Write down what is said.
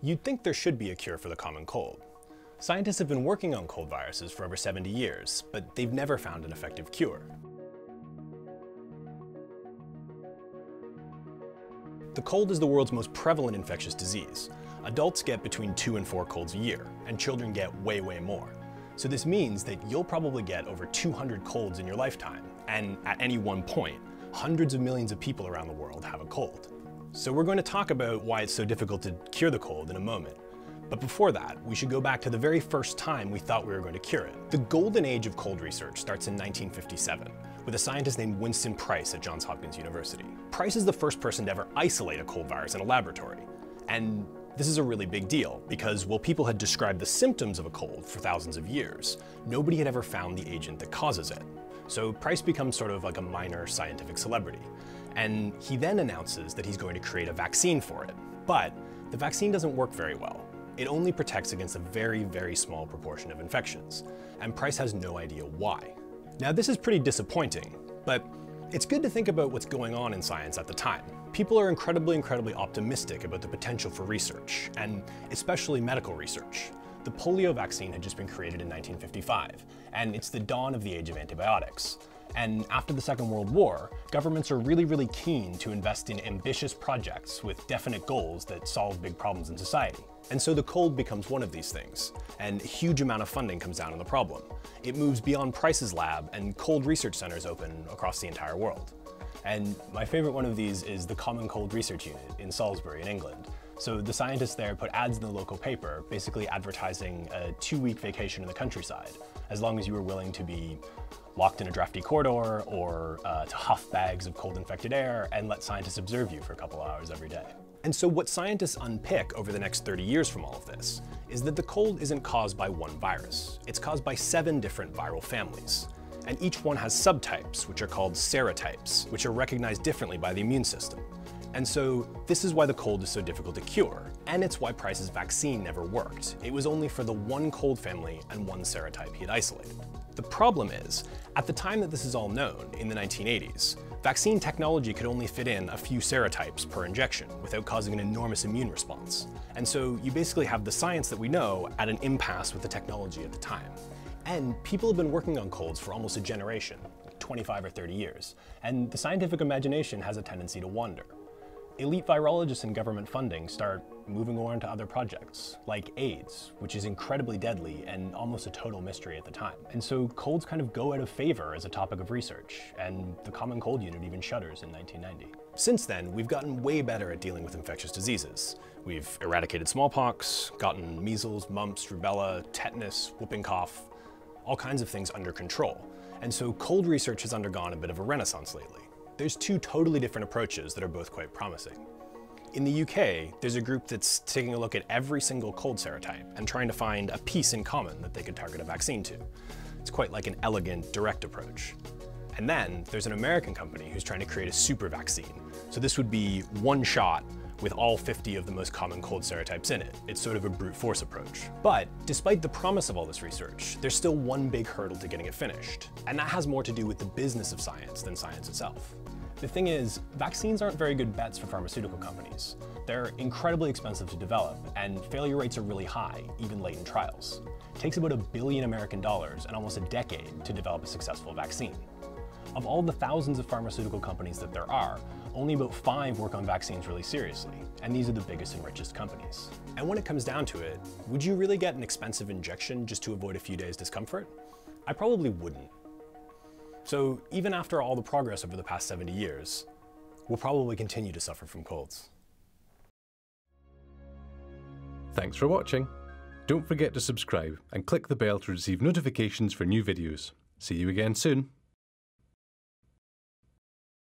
You'd think there should be a cure for the common cold. Scientists have been working on cold viruses for over 70 years, but they've never found an effective cure. The cold is the world's most prevalent infectious disease. Adults get between 2 and 4 colds a year, and children get way, way more. So this means that you'll probably get over 200 colds in your lifetime, and at any one point, hundreds of millions of people around the world have a cold. So we're going to talk about why it's so difficult to cure the cold in a moment. But before that, we should go back to the very first time we thought we were going to cure it. The golden age of cold research starts in 1957, with a scientist named Winston Price at Johns Hopkins University. Price is the first person to ever isolate a cold virus in a laboratory. And this is a really big deal, because while people had described the symptoms of a cold for thousands of years, nobody had ever found the agent that causes it. So Price becomes sort of like a minor scientific celebrity. And he then announces that he's going to create a vaccine for it. But the vaccine doesn't work very well. It only protects against a very, very small proportion of infections, and Price has no idea why. Now, this is pretty disappointing, but it's good to think about what's going on in science at the time. People are incredibly, incredibly optimistic about the potential for research, and especially medical research. The polio vaccine had just been created in 1955, and it's the dawn of the age of antibiotics. And after the Second World War, governments are really, really keen to invest in ambitious projects with definite goals that solve big problems in society. And so the cold becomes one of these things, and a huge amount of funding comes down on the problem. It moves beyond Price's lab, and cold research centers open across the entire world. And my favorite one of these is the Common Cold Research Unit in Salisbury in England. So the scientists there put ads in the local paper, basically advertising a 2-week vacation in the countryside, as long as you were willing to be locked in a drafty corridor or to huff bags of cold-infected air and let scientists observe you for a couple hours every day. And so what scientists unpick over the next 30 years from all of this is that the cold isn't caused by one virus. It's caused by 7 different viral families. And each one has subtypes, which are called serotypes, which are recognized differently by the immune system. And so this is why the cold is so difficult to cure, and it's why Price's vaccine never worked. It was only for the one cold family and one serotype he had isolated. The problem is, at the time that this is all known, in the 1980s, vaccine technology could only fit in a few serotypes per injection without causing an enormous immune response. And so you basically have the science that we know at an impasse with the technology at the time. And people have been working on colds for almost a generation, 25 or 30 years, and the scientific imagination has a tendency to wander. Elite virologists and government funding start moving on to other projects, like AIDS, which is incredibly deadly and almost a total mystery at the time. And so colds kind of go out of favor as a topic of research, and the Common Cold Unit even shutters in 1990. Since then, we've gotten way better at dealing with infectious diseases. We've eradicated smallpox, gotten measles, mumps, rubella, tetanus, whooping cough, all kinds of things under control. And so cold research has undergone a bit of a renaissance lately. There's 2 totally different approaches that are both quite promising. In the UK, there's a group that's taking a look at every single cold serotype and trying to find a piece in common that they could target a vaccine to. It's quite like an elegant, direct approach. And then there's an American company who's trying to create a super vaccine. So this would be one shot with all 50 of the most common cold serotypes in it. It's sort of a brute force approach. But despite the promise of all this research, there's still one big hurdle to getting it finished. And that has more to do with the business of science than science itself. The thing is, vaccines aren't very good bets for pharmaceutical companies. They're incredibly expensive to develop, and failure rates are really high, even late in trials. It takes about $1 billion and almost a decade to develop a successful vaccine. Of all the thousands of pharmaceutical companies that there are, only about 5 work on vaccines really seriously, and these are the biggest and richest companies. And when it comes down to it, would you really get an expensive injection just to avoid a few days' discomfort? I probably wouldn't. So even after all the progress over the past 70 years, we'll probably continue to suffer from colds. Thanks for watching. Don't forget to subscribe and click the bell to receive notifications for new videos. See you again soon.